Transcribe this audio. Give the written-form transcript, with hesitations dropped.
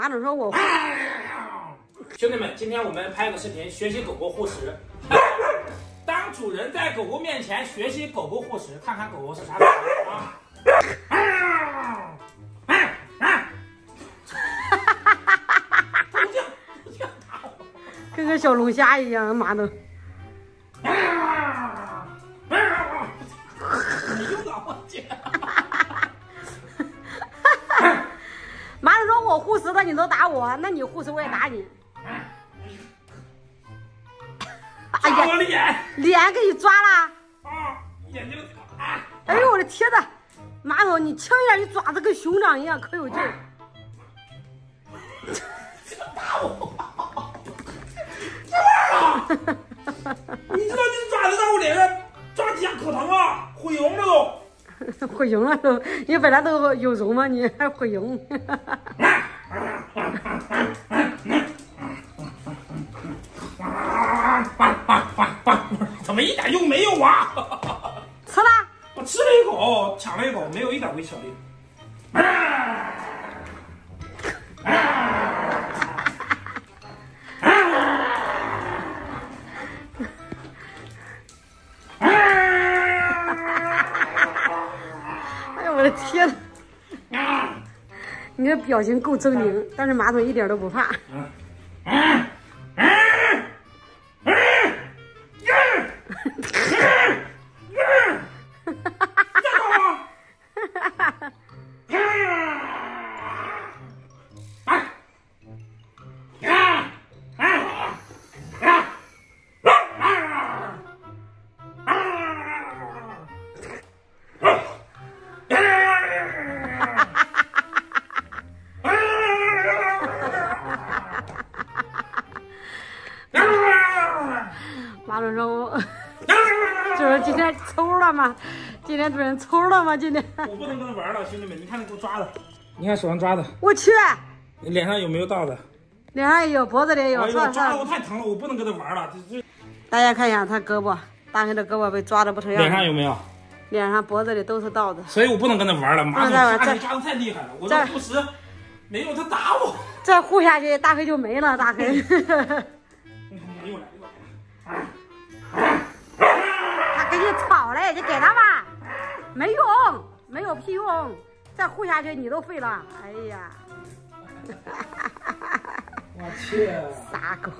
马总说我。兄弟们，今天我们拍个视频，学习狗狗护食。当主人在狗狗面前学习狗狗护食，看看狗狗是啥反应啊！跟个小龙虾一样，马总。 我护食的你都打我，那你护食我也打你。哎呀，脸给你抓了。啊，眼睛。哎呦我的天呐，马总你轻一点，你爪子跟熊掌一样，可有劲儿。打我！这玩意儿啊！你知道你爪子在我脸上抓几下可疼啊，毁容了都。 毁容了都，你本来都有容嘛，你还毁容？怎么一点用没有啊？吃了？我吃了一口，抢了一口，没有一点微小力。天哪，你这表情够狰狞，但是马总一点都不怕。马总说：“就是今天抽了吗？今天主任抽了吗？今天我不能跟他玩了，兄弟们，你看那给我抓的，你看手上抓的，我去，你脸上有没有到的？脸上也有，脖子里也有。哎、抓的我太疼了，我不能跟他玩了。大家看一下他胳膊，大黑的胳膊被抓的不成样。脸上有没有？脸上、脖子里都是道子。所以我不能跟他玩了。马总抓的太厉害了，我这护食没有，他打我。再护下去，大黑就没了。大黑。又来了。” 他给你吵嘞，你给他吧，没用，没有屁用，再护下去你都废了。哎呀，我去，傻狗。